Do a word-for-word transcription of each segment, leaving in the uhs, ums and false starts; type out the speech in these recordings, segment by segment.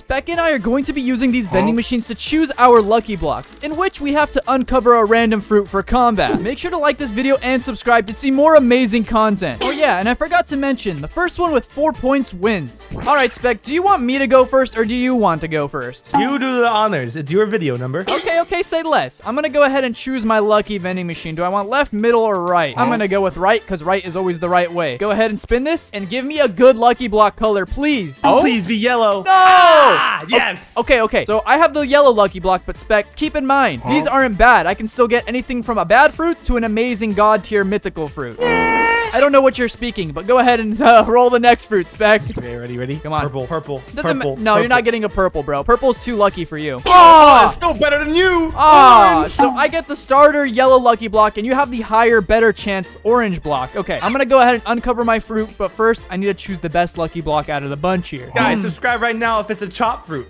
Spek and I are going to be using these vending machines to choose our lucky blocks, in which we have to uncover a random fruit for combat. Make sure to like this video and subscribe to see more amazing content. Oh yeah, and I forgot to mention, the first one with four points wins. Alright, Spek, do you want me to go first or do you want to go first? You do the honors. It's your video, Number. Okay, okay, say less. I'm gonna go ahead and choose my lucky vending machine. Do I want left, middle, or right? I'm gonna go with right, because right is always the right way. Go ahead and spin this and give me a good lucky block color, please. Oh, please be yellow. No! Ah, yes! Okay, okay. So I have the yellow lucky block, but Spek, keep in mind, these aren't bad. I can still get anything from a bad fruit to an amazing god tier mythical fruit. I don't know what you're speaking, but go ahead and uh, roll the next fruit, Spek. Okay, ready, ready? Come on. Purple, purple, Doesn't purple. No, purple. You're not getting a purple, bro. Purple's too lucky for you. Oh, it's still better than you. Oh, so I get the starter yellow lucky block, and you have the higher, better chance orange block. Okay, I'm going to go ahead and uncover my fruit, but first, I need to choose the best lucky block out of the bunch here. Guys, subscribe right now if it's a chop fruit.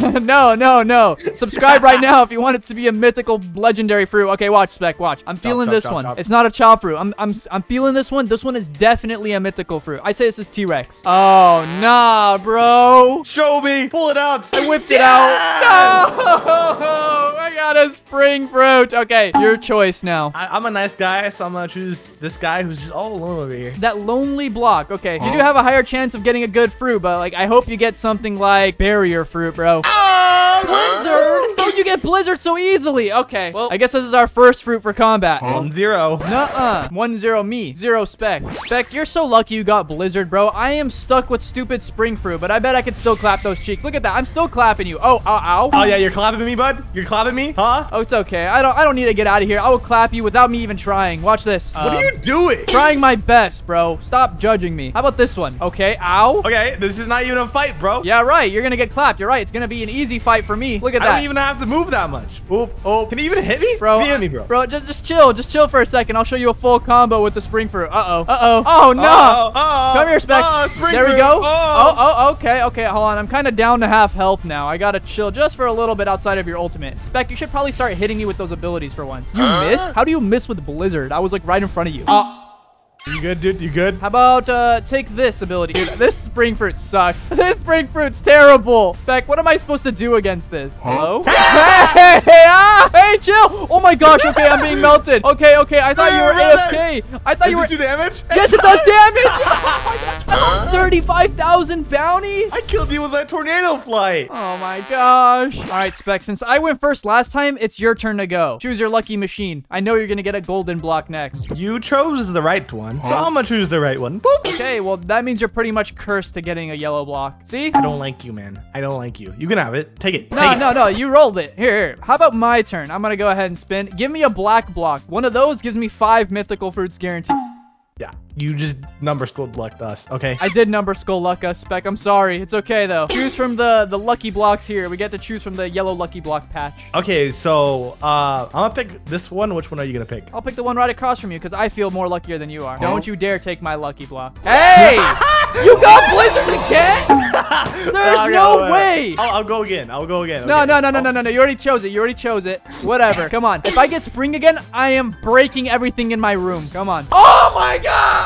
no, no, no. Subscribe right now if you want it to be a mythical legendary fruit. Okay, watch, Spek, watch. I'm feeling chop, this chop, one. Chop. It's not a chop fruit. I'm, I'm, I'm feeling this one. This one is definitely a mythical fruit. I say this is T-Rex. Oh, nah, bro. Show me. Pull it out. I whipped yeah! it out. No. I got a spring fruit. Okay, your choice now. I I'm a nice guy, so I'm going to choose this guy who's just all alone over here. That lonely block. Okay, huh? You do have a higher chance of getting a good fruit, but like, I hope you get something like barrier fruit, bro. Oh, Blizzard. How'd you get Blizzard so easily? Okay, well, I guess this is our first fruit for combat. Huh? One zero. Nuh-uh. One zero me. Zero Spek. Spek, you're so lucky you got Blizzard, bro. I am stuck with stupid spring fruit, but I bet I can still clap those cheeks. Look at that. I'm still clapping you. Oh, ow, ow. Oh, yeah, you're clapping me, bud? You're clapping me? Huh? Oh, it's okay. I don't I don't need to get out of here. I will clap you without me even trying. Watch this. Um, what are you doing? Trying my best, bro. Stop judging me. How about this one? Okay, ow. Okay, this is not even a fight, bro. Yeah, right. You're gonna get clapped. You're right. It's gonna be an easy fight for me. Look at that. I don't even have to move that much. Oop, oh. Can you even hit me? Bro, can you hit me, bro? Bro, just, just chill. Just chill for a second. I'll show you a full combo with the spring fruit. Uh-oh. Uh-oh. Oh, no. Uh-oh. Uh-oh. Come here, Spek. Uh-oh. There we go. Uh-oh. Oh, oh, okay. Okay, hold on. I'm kind of down to half health now. I got to chill just for a little bit outside of your ultimate. Spek, you should probably start hitting me with those abilities for once. You uh? missed? How do you miss with Blizzard? I was, like, right in front of you. Uh You good, dude? You good? How about uh, take this ability? Dude, this spring fruit sucks. This spring fruit's terrible. Spek, what am I supposed to do against this? Hello? Hey, hey, ah, hey, chill. Oh my gosh. Okay, I'm being melted. Okay, okay. I thought hey, you were A F K. There. I thought does you were. Does it do damage? Yes, it does damage. That was thirty-five thousand bounty. I killed you with that tornado flight. Oh my gosh. All right, Spek, since I went first last time, it's your turn to go. Choose your lucky machine. I know you're going to get a golden block next. You chose the right one. So I'm gonna choose the right one. Boop. Okay, well, that means you're pretty much cursed to getting a yellow block. See? I don't like you, man. I don't like you. You can have it. Take it. No, Take no, it. no. You rolled it. Here, here. How about my turn? I'm gonna go ahead and spin. Give me a black block. One of those gives me five mythical fruits guaranteed. Yeah, you just Numberskull lucked us, okay? I did Numberskull luck us, Spek. I'm sorry. It's okay, though. Choose from the, the lucky blocks here. We get to choose from the yellow lucky block patch. Okay, so uh, I'm going to pick this one. Which one are you going to pick? I'll pick the one right across from you because I feel more luckier than you are. Huh? Don't you dare take my lucky block. Hey! You got Blizzard again? There's okay, no I'll, way. I'll, I'll go again. I'll go again. No, okay. no, no, no, no, no, no. You already chose it. You already chose it. Whatever. Come on. If I get spring again, I am breaking everything in my room. Come on. Oh, my gosh.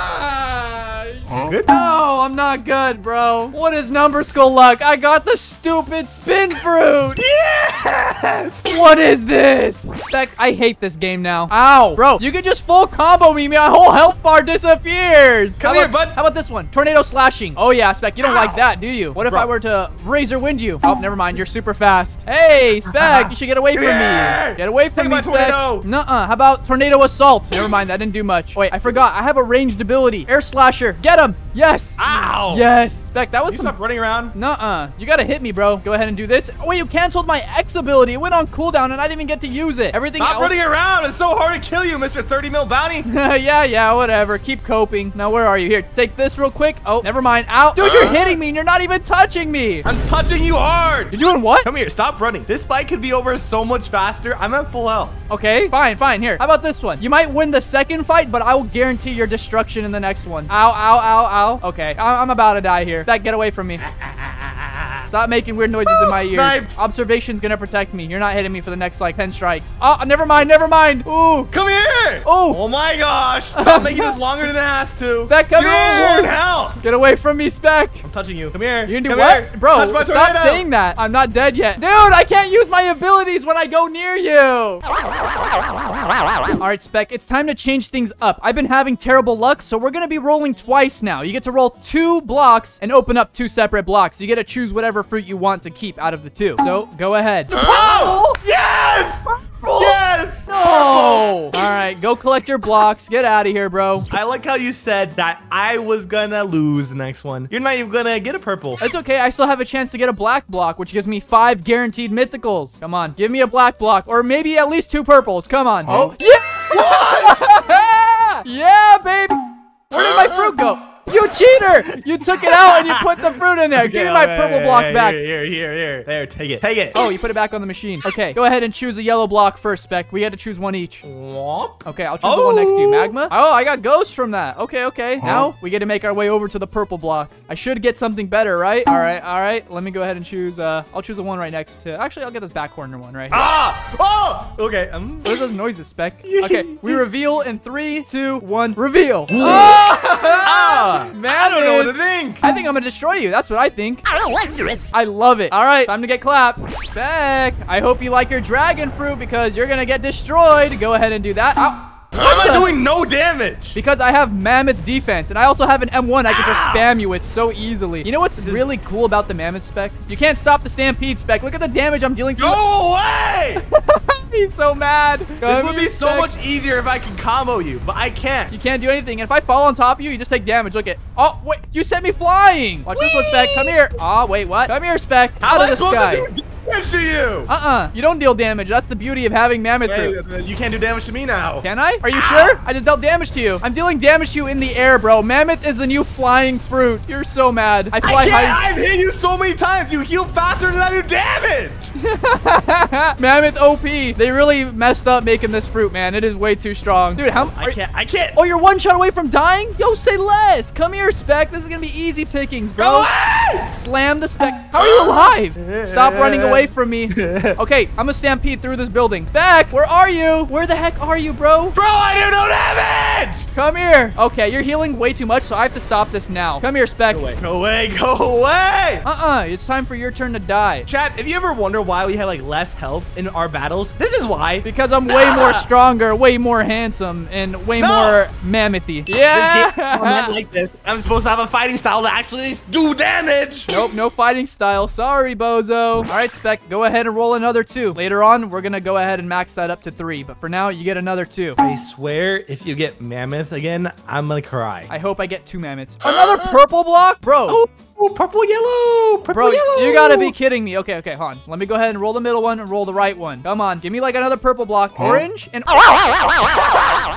Huh? Good? No, I'm not good, bro. What is Numberskull luck? I got the stupid spin fruit. Yes. What is this? Spek, I hate this game now. Ow. Bro, you can just full combo me. My whole health bar disappears. Come how here, about, bud. How about this one? Tornado slash. Flashing. Oh, yeah, Spek, you don't Ow. like that, do you? What if Bro. I were to razor wind you? Oh, never mind. You're super fast. Hey, Spek, you should get away from yeah. me. Get away from Take me, Spek. Nuh-uh. How about tornado assault? Never mind. That didn't do much. Wait, I forgot. I have a ranged ability. Air slasher. Get him. Yes. Ow. Yes. Spek, that was you some... stop running around? Nuh-uh. You got to hit me, bro. Go ahead and do this. Oh, wait, you canceled my X ability. It went on cooldown, and I didn't even get to use it. Everything Stop else... running around. It's so hard to kill you, Mister thirty mil bounty. yeah, yeah, whatever. Keep coping. Now, where are you? Here, take this real quick. Oh, never mind. Ow. Dude, you're hitting me, and you're not even touching me. I'm touching you hard. You're doing what? Come here. Stop running. This fight could be over so much faster. I'm at full health. Okay, fine, fine. Here, how about this one? You might win the second fight, but I will guarantee your destruction in the next one. Ow, ow, ow, ow. Okay, I I'm about to die here. Spek, get away from me. Stop making weird noises oh, in my ears. Sniped. Observation's gonna protect me. You're not hitting me for the next like ten strikes. Oh, never mind, never mind. Ooh. Come here. Oh. Oh my gosh. Stop making this longer than it has to. Spek, come here. Help. Get away from me, Spek. I'm touching you. Come here. You can do come what? Here. Bro, stop tornado. saying that. I'm not dead yet. Dude, I can't use my abilities when I go near you. All right, Spek, it's time to change things up. I've been having terrible luck, so we're gonna be rolling twice now. You get to roll two blocks and open up two separate blocks. You get to choose whatever fruit you want to keep out of the two. So go ahead. Oh! Yes! Yes! No! All right, go collect your blocks. Get out of here, bro. I like how you said that I was gonna lose the next one. You're not even gonna get a purple. It's okay. I still have a chance to get a black block, which gives me five guaranteed mythicals. Come on, give me a black block, or maybe at least two purples. Come on. Oh, yeah! Yeah, baby. Where did my fruit go? You cheater! You took it out and you put the fruit in there. Okay, Give me my purple block here, back. Here, here, here. There, take it. Take it. Oh, you put it back on the machine. Okay, go ahead and choose a yellow block first, Spek. We had to choose one each. Okay, I'll choose oh. the one next to you. Magma? Oh, I got ghosts from that. Okay, okay. Huh? Now, we get to make our way over to the purple blocks. I should get something better, right? All right, all right. Let me go ahead and choose. Uh, I'll choose the one right next to... Actually, I'll get this back corner one right here. Ah! Oh! Okay. Um... What are those noises, Spek? Okay, we reveal in three, two, one. Reveal. Oh! Ah! Man, I don't know what to think. I think I'm gonna destroy you. That's what I think. I don't like this. I love it. All right, time to get clapped. Spek, I hope you like your dragon fruit because you're gonna get destroyed. Go ahead and do that. Ow. I'm not doing no damage. Because I have Mammoth Defense, and I also have an M one I can just spam you with so easily. You know what's really cool about the Mammoth, Spek? You can't stop the Stampede, Spek. Look at the damage I'm dealing to. Go away! He's so mad. This would be so much easier if I could combo you, but I can't. You can't do anything. And if I fall on top of you, you just take damage. Look at... Oh, wait. You sent me flying. Watch Whee! this one, Spek. Come here. Oh, wait, what? Come here, Spek. How am I supposed to do damage to you? Uh-uh. You don't deal damage. That's the beauty of having Mammoth Fruit. You can't do damage to me now. Can I? Are you sure? I just dealt damage to you. I'm dealing damage to you in the air, bro. Mammoth is the new flying fruit. You're so mad. I fly I high. I've hit you so many times. You heal faster than I do damage. Mammoth O P. They really messed up making this fruit, man. It is way too strong. Dude, how... I can't. I can't. Oh, you're one shot away from dying? Yo, say less. Come here, Spek. This is going to be easy pickings, bro. Slam the Spek. How are you alive? Stop running away from me. Okay, I'm going to stampede through this building. Spek, where are you? Where the heck are you, bro? Bro, I do no damage! Come here. Okay, you're healing way too much, so I have to stop this now. Come here, Spek. Go away. Go away. Go away. Uh-uh. It's time for your turn to die. Chat, if you ever wonder why we have, like, less health in our battles, this is why. Because I'm way ah. more stronger, way more handsome, and way no. more mammoth-y. Yeah. This game, I'm like this. I'm supposed to have a fighting style to actually do damage. Nope, no fighting style. Sorry, bozo. All right, Spek, go ahead and roll another two. Later on, we're going to go ahead and max that up to three, but for now, you get another two. I swear, if you get mammoth again, I'm gonna cry. I hope I get two mammoths. Another purple block? Bro. Oh. Oh, purple, yellow, purple, Bro, yellow. You gotta be kidding me. Okay, okay, hold on. Let me go ahead and roll the middle one and roll the right one. Come on, give me like another purple block. Huh? Orange and...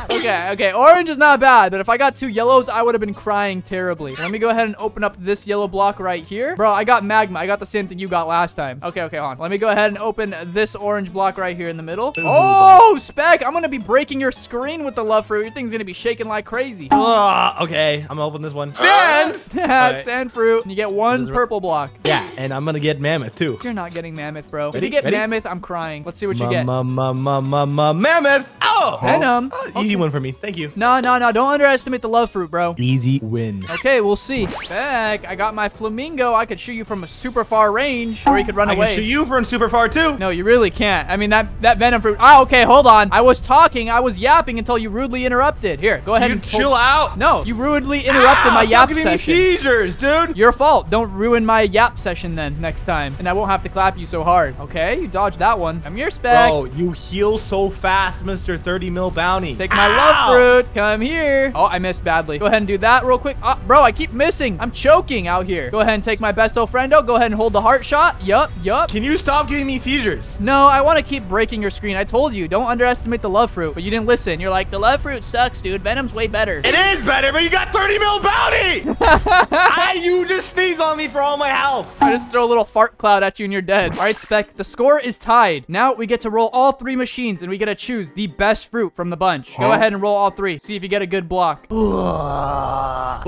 Okay, okay, orange is not bad, but if I got two yellows, I would have been crying terribly. Let me go ahead and open up this yellow block right here. Bro, I got magma. I got the same thing you got last time. Okay, okay, hold on. Let me go ahead and open this orange block right here in the middle. Oh, Spek, I'm gonna be breaking your screen with the love fruit. Your thing's gonna be shaking like crazy. Uh, okay, I'm gonna open this one. Sand! Right. Sand fruit. You get one purple block. Yeah, and I'm gonna get mammoth too. You're not getting mammoth, bro. Ready, if you get ready? mammoth, I'm crying. Let's see what ma, you get. Ma, ma, ma, ma, ma, mammoth! Oh! Venom. Oh, easy okay. one for me. Thank you. No, no, no. Don't underestimate the love fruit, bro. Easy win. Okay, we'll see. Spek, I got my flamingo. I could shoot you from a super far range, or you could run I away. I can shoot you from super far too. No, you really can't. I mean, that, that venom fruit. Oh, okay, hold on. I was talking. I was yapping until you rudely interrupted. Here, go ahead you and pull. chill out. No, you rudely interrupted Ow, my yap session. Stop giving me seizures, dude. You're fault. Don't ruin my yap session then next time, and I won't have to clap you so hard. Okay, you dodged that one. Come here, Spek. Bro, you heal so fast, Mister thirty mil bounty. Take my Ow! love fruit. Come here. Oh, I missed badly. Go ahead and do that real quick. Oh, bro, I keep missing. I'm choking out here. Go ahead and take my best old friendo. Go ahead and hold the heart shot. Yup, yup. Can you stop giving me seizures? No, I want to keep breaking your screen. I told you, don't underestimate the love fruit, but you didn't listen. You're like, the love fruit sucks, dude. Venom's way better. It is better, but you got thirty mil bounty. I, you just sneeze on me for all my health. I just throw a little fart cloud at you and you're dead. All right, Spek, the score is tied. Now we get to roll all three machines and we get to choose the best fruit from the bunch. Huh? Go ahead and roll all three. See if you get a good block. What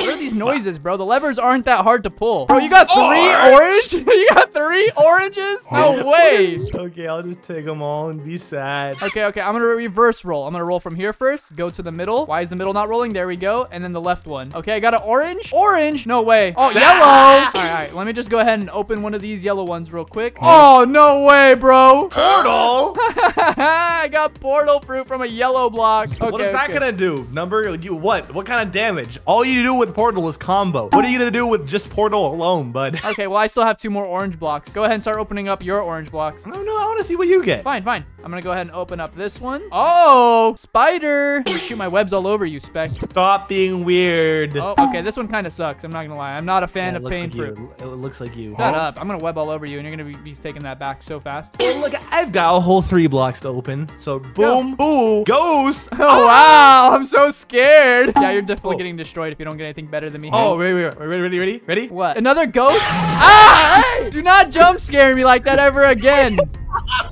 are these noises, bro? The levers aren't that hard to pull. Bro, you got three orange? orange? You got three oranges? No way. Okay, I'll just take them all and be sad. Okay, okay. I'm going to reverse roll. I'm going to roll from here first. Go to the middle. Why is the middle not rolling? There we go. And then the left one. Okay, I got an orange. Orange. No way. Oh, yellow. All right, all right. Let me just go ahead and open one of these yellow ones real quick. Oh, no way, bro. Portal. I got portal fruit from a yellow block. Okay, what is that okay. going to do? Number, you, what? What kind of damage? All you do with portal is combo. What are you going to do with just portal alone, bud? Okay, well, I still have two more orange blocks. Go ahead and start opening up your orange blocks. No, no, I want to see what you get. Fine, fine. I'm going to go ahead and open up this one. Oh, spider. I'm gonna shoot my webs all over you, Spek. Stop being weird. Oh, okay. This one kind of sucks. I'm not going to lie. I'm not a fan yeah, of pain like fruit. You. It looks like you. Shut huh? up. I'm going to web all over you, and you're going to be, be taking that back so fast. Hey, look, I've got a whole three blocks to open. So, boom, boom, ghost. Oh, oh, wow. I'm so scared. Yeah, you're definitely oh. getting destroyed if you don't get anything better than me. Oh, wait, wait, wait. Ready, ready, ready? Ready? What? Another ghost? Ah! Hey! Do not jump scare me like that ever again.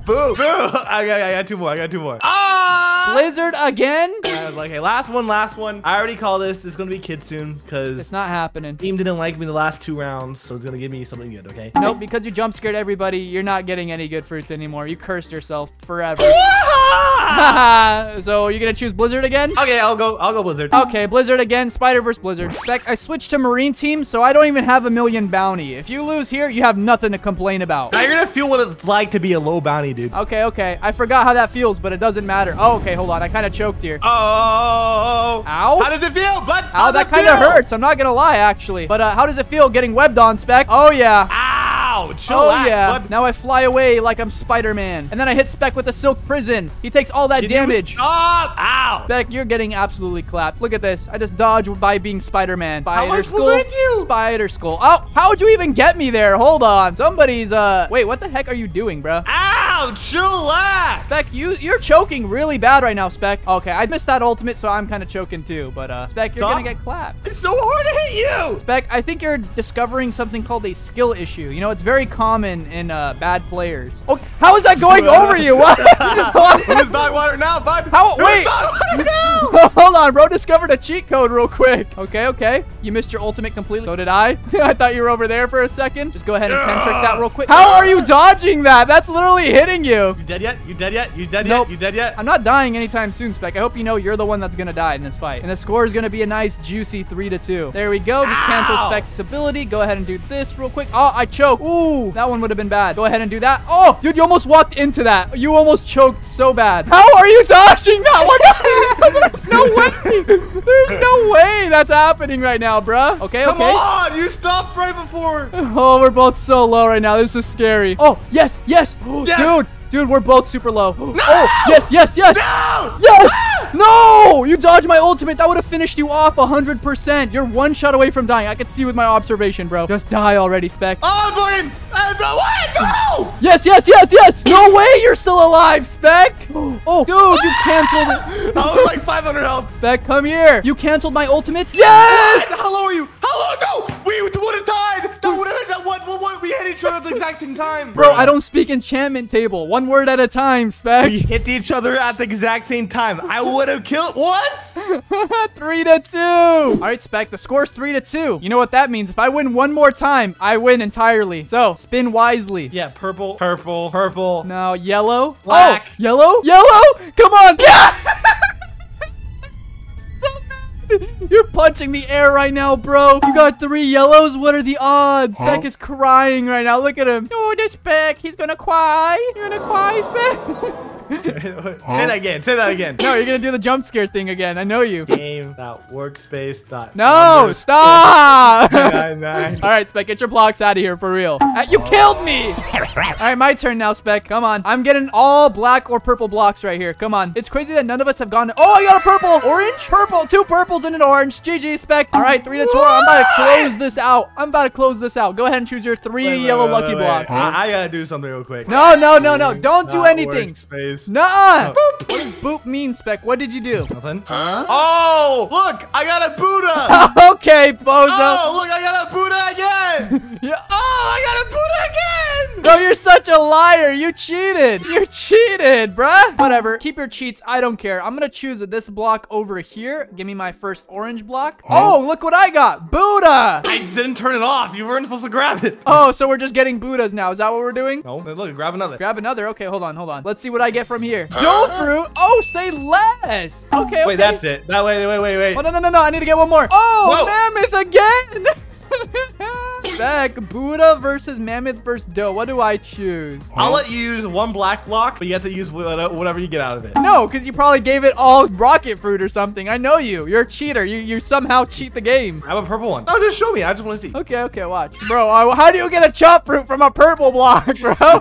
Boo, boo. I got, I got two more. I got two more. Ah! Blizzard again? I was like, hey, last one, last one. I already call this. It's going to be kids soon because it's not happening. Team didn't like me the last two rounds, so it's going to give me something good, okay? Nope, because you jump scared everybody, you're not getting any good fruits anymore. You cursed yourself forever. So you're going to choose Blizzard again? Okay, I'll go. I'll go Blizzard. Okay, Blizzard again. Spider versus Blizzard. Spek, I switched to Marine team, so I don't even have a million bounty. If you lose here, you have nothing to complain about. Now you're going to feel what it's like to be a low bounty, dude. Okay, okay. I forgot how that feels, but it doesn't matter. Oh, okay, hold on. I kind of choked here. Oh. Ow. How does it feel, bud? Ow, that kind of hurts. I'm not going to lie, actually. But uh, how does it feel getting webbed on, Spek? Oh, yeah. Ow. Chill oh, out, yeah. Bud. Now I fly away like I'm Spider-Man. And then I hit Spek with a silk prison. He takes all that Did damage. Stop. Ow. Spek, you're getting absolutely clapped. Look at this. I just dodged by being Spider-Man. Spider-Skull. Spider-Skull. Oh, how'd you even get me there? Hold on. Somebody's, uh, wait, what the heck are you doing, bro? Ow, chillax. Spek, you, you're choking really bad right now, Spek. Okay, I missed that ultimate, so I'm kind of choking too. But, uh, Spek, you're going to get clapped. It's so hard to hit you. Spek, I think you're discovering something called a skill issue. You know, it's very common in uh, bad players. Oh, how is that going over you? What? Who's not water now, bud? How? Who's wait. Water now? Hold on, bro. Discovered a cheat code real quick. Okay, okay. You missed your ultimate completely. So did I. I thought you were over there for a second. Just go ahead and pen trick that real quick. How are you dodging that? That's literally hitting you. You dead yet? You dead yet? You dead nope. yet? You dead yet? I'm not dying anytime soon, Spek. I hope you know you're the one that's going to die in this fight. And the score is going to be a nice juicy three to two. There we go. Just Ow. cancel Spek's ability. Go ahead and do this real quick. Oh, I choked. Ooh, that one would have been bad. Go ahead and do that. Oh, dude, you almost walked into that. You almost choked so bad. How are you dodging that one? There's no way. There's no way that's happening right now, bruh. Okay, okay. Come on, you stopped right before. Oh, we're both so low right now. This is scary. Oh, yes, yes. yes. Dude, dude, we're both super low. No! Oh, yes, yes, yes. No! Yes. Ah! No! You dodged my ultimate. That would have finished you off one hundred percent. You're one shot away from dying. I could see with my observation, bro. Just die already, Spek. Oh, Jordan! No! Yes, yes, yes, yes! No way you're still alive, Spek! Oh, dude, you canceled it. I was like five hundred health. Spek, come here. You canceled my ultimate? Yes! What? How low are you? How low? No! We would have died! That would have that one, one, one. We hit each other at the exact same time. Bro, I don't speak enchantment table. One word at a time, Spek. We hit each other at the exact same time. I would have killed once. Three to two. All right, Spek, the score's three to two. You know what that means? If I win one more time, I win entirely. So spin wisely. Yeah, purple, purple, purple. No, yellow. Black. Oh, yellow, yellow. Come on. Yeah. You're punching the air right now, bro. You got three yellows. What are the odds? Huh? Spek is crying right now. Look at him. Oh, this Spek. He's going to cry. You're going to cry, Spek. Huh? Say that again. Say that again. No, you're going to do the jump scare thing agaagain. I know you. Game dot workspace dot No, stop. nine nine All right, Spek, get your blocks out of here for real. Uh, you killed me. All right, my turn now, Spek. Come on. I'm getting all black or purple blocks right here. Come on. It's crazy that none of us have gone. Oh, I got a purple. Orange? Purple. Two purples and an orange. G G, Spek. All right, three to two. I'm about to close this out. I'm about to close this out. Go ahead and choose your three wait, yellow wait, wait, lucky wait, wait. blocks. I, I got to do something real quick. No, no, no, no. Don't do anything. Workspace. this. Nuh-uh! Oh. Boop! What does boop mean, Spek? What did you do? Nothing. Huh? Oh, look! I got a Buddha! Okay, bozo. Oh, look, I got a Buddha again! Yeah. Oh, I got a Buddha again! No, you're such a liar. You cheated. You cheated, bruh. Whatever. Keep your cheats. I don't care. I'm going to choose this block over here. Give me my first orange block. Oh, look what I got. Buddha. I didn't turn it off. You weren't supposed to grab it. Oh, so we're just getting Buddhas now. Is that what we're doing? No. Look, grab another. Grab another. Okay, hold on. Hold on. Let's see what I get from here. Dole fruit. Oh, say less. Okay, okay. Wait, that's it. No, wait, wait, wait, wait. Oh, no, no, no, no. I need to get one more. Oh, mammoth again. Spek, Buddha versus Mammoth versus Doe. What do I choose? I'll let you use one black block, but you have to use whatever you get out of it. No, because you probably gave it all rocket fruit or something. I know you. You're a cheater. You you somehow cheat the game. I have a purple one. No, just show me. I just want to see. Okay, okay, watch. Bro, I, how do you get a chop fruit from a purple block, bro? How,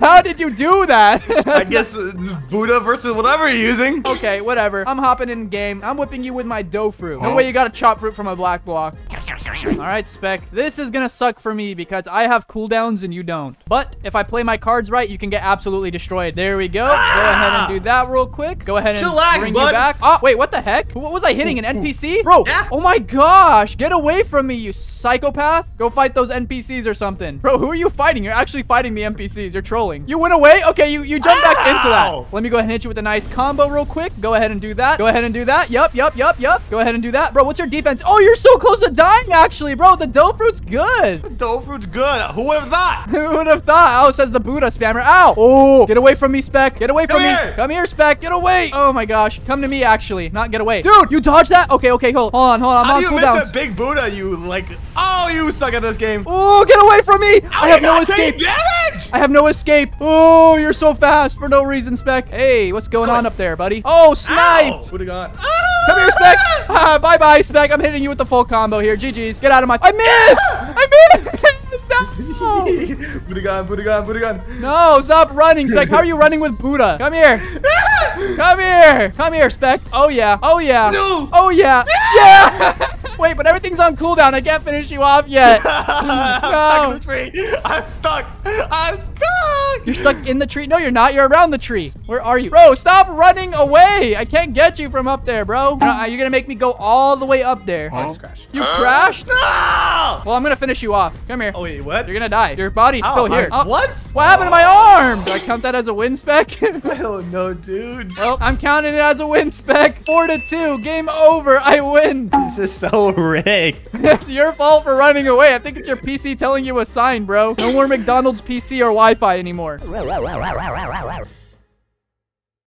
how did you do that? I guess it's Buddha versus whatever you're using. Okay, whatever. I'm hopping in game. I'm whipping you with my Doe fruit. No way you got a chop fruit from a black block. All right, Spek. This is going to suck for me because I have cooldowns and you don't. But if I play my cards right, you can get absolutely destroyed. There we go. Ah! Go ahead and do that real quick. Go ahead and Chillax, bring bud. you back. Oh, wait, what the heck? What was I hitting? An N P C? Bro, yeah. Oh my gosh. Get away from me, you psychopath. Go fight those N P Cs or something. Bro, who are you fighting? You're actually fighting the N P Cs. You're trolling. You went away? Okay, you, you jumped Ow! back into that. Let me go ahead and hit you with a nice combo real quick. Go ahead and do that. Go ahead and do that. Yup, yup, yup, yup. Go ahead and do that. Bro, what's your defense? Oh, you're so close to dying, actually, bro. The dough fruit's good. The dough fruit's good. Who would have thought? Who would have thought? Oh, says the Buddha spammer. Ow. Oh, get away from me, Spek. Get away from me. Come here, Spek. Get away. Oh my gosh. Come to me, actually. Not get away. Dude, you dodged that? Okay, okay, hold on, hold on. How do you miss that big Buddha? You like, oh, you suck at this game. Oh, get away from me. I have no escape. I have no escape. Oh, you're so fast for no reason, Spek. Hey, what's going on up there, buddy? Oh, sniped. What do you got? Come here, Spek. Ah, bye-bye, Spek. I'm hitting you with the full combo here. G G's. Get out of my... I missed! I missed! No! Buddha gun, Buddha gun, Buddha gun. No, stop running, Spek. How are you running with Buddha? Come here. Come here. Come here, Spek. Oh, yeah. Oh, yeah. No. Oh, yeah. Yeah! Yeah. Wait, but everything's on cooldown. I can't finish you off yet. No. I'm stuck in the tree. I'm stuck. I'm stuck. You're stuck in the tree? No, you're not. You're around the tree. Where are you? Bro, stop running away. I can't get you from up there, bro. Uh, you're going to make me go all the way up there. Oh, I just crashed. You uh, crashed? No! Well, I'm going to finish you off. Come here. Oh, wait, what? You're going to die. Your body's Ow, still here. I, what? What happened to my arm? Do I count that as a win, Spek? I don't know, dude. Well, I'm counting it as a win, Spek. Four to two. Game over. I win. This is so rigged. It's your fault for running away. I think it's your P C telling you a sign, bro. No more McDonald's P C or Wi-Fi anymore.